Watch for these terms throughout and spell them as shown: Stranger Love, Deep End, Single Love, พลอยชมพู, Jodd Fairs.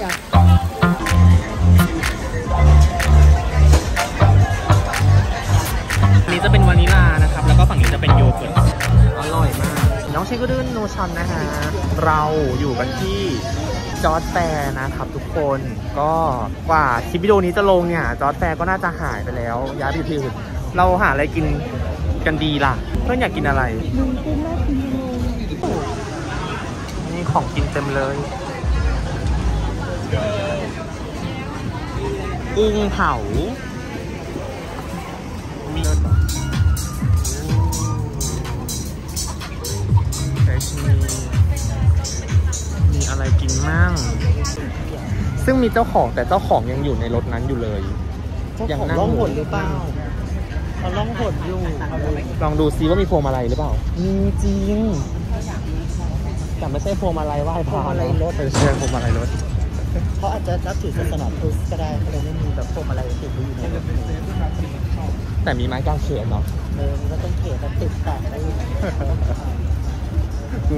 ชียวนี้จะเป็นวานิลานะครับแล้วก็ฝั่งนี้จะเป็นโยเกิร์ตอร่อยมากน้องเชโกเดินโนชอนนะฮะเราอยู่กันที่จอร์จแฟร์นะครับทุกคนก็กว่าคลิปวิดีโอนี้จะลงเนี่ยจอร์จแฟร์ก็น่าจะหายไปแล้วย้ายไปที่อื่นเราหาอะไรกินกันดีล่ะเพื่อนอยากกินอะไรนี่ของกินเต็มเลยกุ้งเผามีแซชิมิมีอะไรกินมั่งซึ่งมีเจ้าของแต่เจ้าของยังอยู่ในรถนั้นอยู่เลยยังนั่งล่องหนหรือเปล่าเขาล่องหนอยู่ลองดูซิว่ามีพวงมาลัยหรือเปล่ามีจริงแต่ไม่ใช่พวงมาลัยไหว้พระพวงมาลัยรถไม่ใช่พวงมาลัยรถเขาอาจจะรับถือศาสนาพุทธก็ได้เขาเลยไม่มีแบบพวงมาลัยติดอยู่ในรถแต่มีไม้กางเขนเนาะเออมันก็ต้องเขนต้องติดแต่ได้ค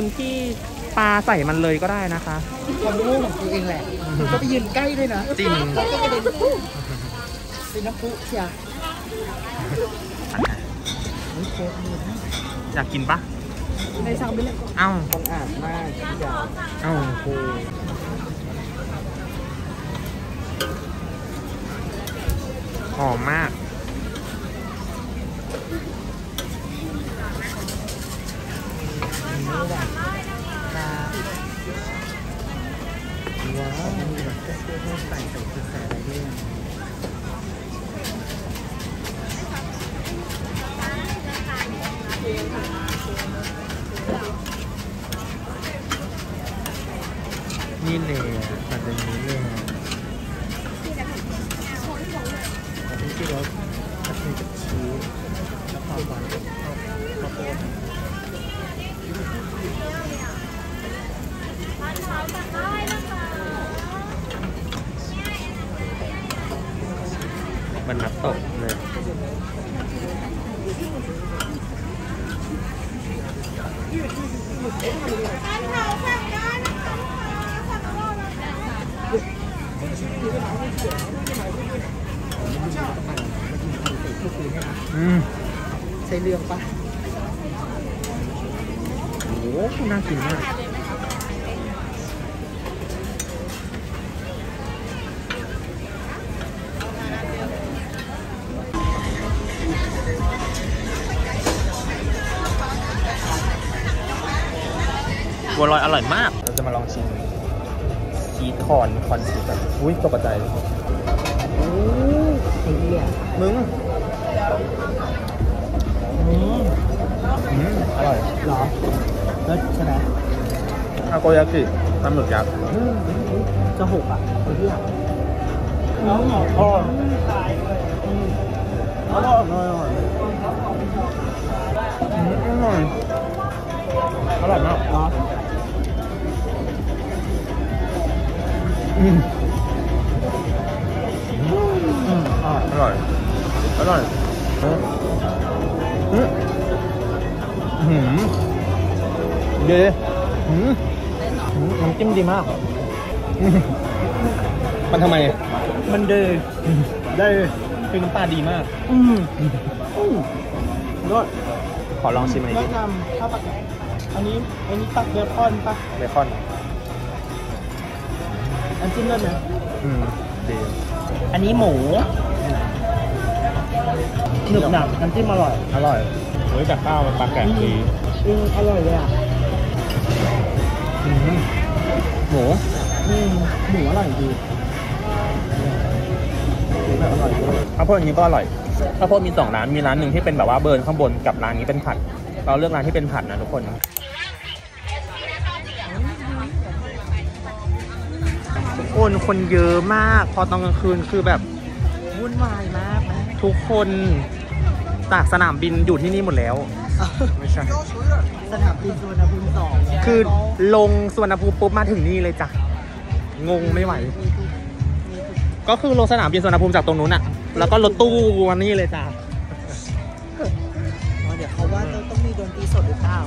ุณพี่ปลาใส่มันเลยก็ได้นะคะความรู้ของตัวเองแหละก็ไปยืนใกล้ด้วยนะจริงเป็นน้ำพุเชียร์อยากกินปะในซาวบิลล์เอ้าต้องอ่านมากเอ้าโอ้หอมมากนี่เลยตัดอย่างนี้เลยอันนี้ที่เราตัดเป็นกระชี้แล้วความหวานก็มาเพิ่มมันนับตกเลยใช่เรื่องปะโอ้น่ากินมากบัวลอยอร่อยมากเราจะมาลองชิมชีสคอนสีแบบอุ้ยตกใจมึงอร่อยหรอแล้วใช่ไหมทาโกยากิปลาหมึกยักษ์จะหกอ่ะคนที่หักน้องหอมอร่อยอร่อยมากเนาะอร่อยเดี๋ยวน้ำจิ้มดีมากมันทำไมมันเดือดได้คือน้ำปลาดีมากรสขอลองชิมหน่อยดิแนะนำข้าวปลาอันนี้ตักเบคอนปะเบคอนอันจิ้มเลือดนะอันนี้หมูหนึบหนักน้ำจิ้มอร่อยเฮ้ยจากข้าวมันปลาแกะดีอร่อยเลยอ่ะหมูอร่อยดีข้าวโพดอย่างนี้ก็อร่อยข้าวโพดมี2ร้านมีร้านหนึ่งที่เป็นแบบว่าเบิร์นข้างบนกับร้านนี้เป็นผัดเราเลือกร้านที่เป็นผัดนะทุกคนคนเยอะมากพอตอนกลางคืนคือแบบวุ่นวายมากทุกคน จากสนามบินอยู่ที่นี่หมดแล้วไม่ใช่สนามบินสุวรรณภูมิ2คือลงสุวรรณภูมิปุ๊บมาถึงนี่เลยจ้ะงงไม่ไหวก็คือลงสนามบินสุวรรณภูมิจากตรงนู้นอ่ะแล้วก็รถตู้วันนี้เลยจ้ะเดี๋ยวเขาว่าต้องมีดนตรีสดหรือเปล่า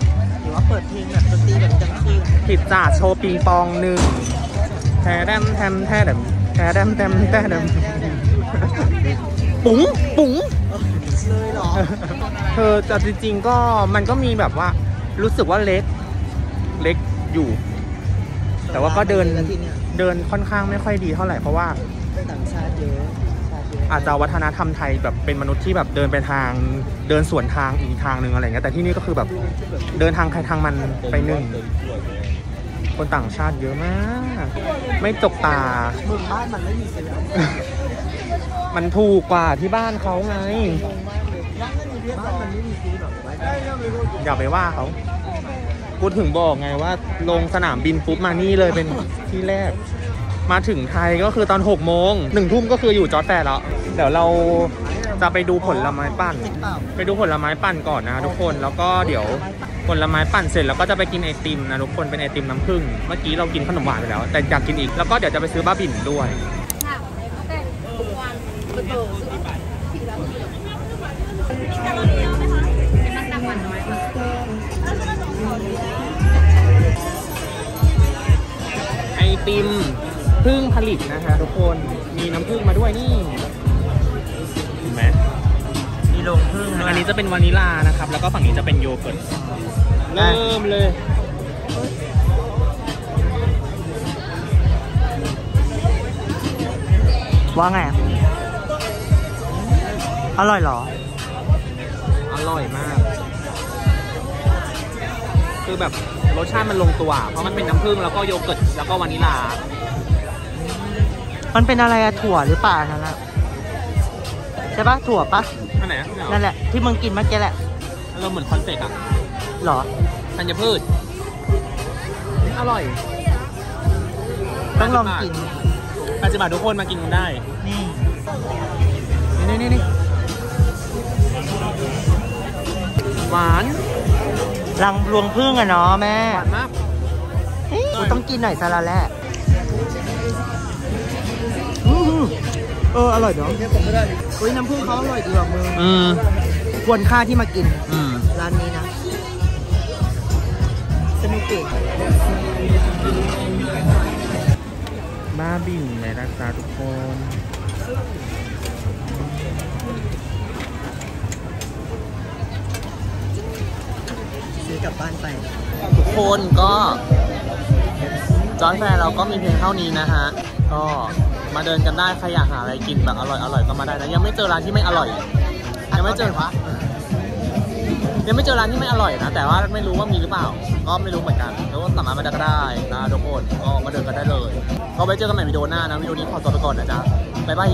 หรือว่าเปิดเพลงแบบดนตรีแบบจังคืนผิดจ้ะโชว์ปิงปองหนึ่งแทดแดมแทมแทดแดมแทดแดมแทมแทดแดมปุ๋งปุ๋งเลยหรอเธอแต่จริงๆก็มันก็มีแบบว่ารู้สึกว่าเล็กอยู่แต่ว่าก็เดินค่อนข้างไม่ค่อยดีเท่าไหร่เพราะว่าต่างชาติเยอะอาจจะวัฒนธรรมไทยแบบเป็นมนุษย์ที่แบบเดินไปทางเดินสวนทางอีกทางหนึ่งอะไรเงี้ยแต่ที่นี่ก็คือแบบเดินทางใครทางมันไปหนึ่งคนต่างชาติเยอะมากไม่จกตาเมืองบ้านมันไม่มีเซลล์มันถูกกว่าที่บ้านเขาไงอย่าไปว่าเขากูถึงบอกไงว่าลงสนามบินปุ๊บมานี่เลยเป็นที่แรกมาถึงไทยก็คือตอน6 โมง 1 ทุ่มก็คืออยู่จอร์จแฟร์แล้วเดี๋ยวเราจะไปดูผลไม้ปั่นก่อนนะทุกคนแล้วก็เดี๋ยวผลไม้ปั่นเสร็จแล้วก็จะไปกินไอติมนะทุกคนเป็นไอติมน้ำผึ้งเมื่อกี้เรากินขนมหวานไปแล้วแต่อยากกินอีกแล้วก็เดี๋ยวจะไปซื้อบ้าบิ่นด้วยไอติมผึ้งผลิตนะคะทุกคนมีน้ำผึ้งมาด้วยนี่เห็นไหมมีโรงผึ้งอันนี้จะเป็นวานิลานะครับแล้วก็ฝั่งนี้จะเป็นโยเกิร์ตเริ่มเลยว่าไงอร่อยหรออร่อยมากคือแบบรสชาติมันลงตัวเพราะมันเป็นน้ำผึ้งแล้วก็โยเกิร์ตแล้วก็วานิลามันเป็นอะไรอะถั่วหรือเปล่านั่นแหละใช่ปะถั่วปะอันไหนนั่นแหละที่มึงกินเมื่อกี้แหละเราเหมือนคอนเฟกต์อะหรอธัญพืชอร่อยต้องลองกิน80 บาททุกคนมากินกันได้นี่นี่หวานรังรวงพึ่งอะเนาะแม่หวานมากกูต้องกินหน่อยซะละแหละอร่อยเนาะอุ้ยน้ำผึ้งเขาอร่อยดีกว่ามึงควรค่าที่มากินร้านนี้นะสนุกเก๋บ้าบิ่นในรักษาทุกคนซื้อกลับบ้านไปทุกคนก็จอร์จแฟร์เราก็มีเพียงเท่านี้นะฮะก็มาเดินกันได้ใครอยากหาอะไรกินแบบอร่อยก็มาได้นะยังไม่เจอร้านที่ไม่อร่อยยังไม่เจอร้านที่ไม่อร่อยนะแต่ว่าไม่รู้ว่ามีหรือเปล่าก็ไม่รู้เหมือนกันแล้วก็สามารถมาได้นะทุกคนก็มาเดินกันได้เลยก็ไปเจอกันใหม่วิดีโอหน้านะวิดีโอนี้ขอตัวไปก่อนนะจ๊ะบ๊ายบาย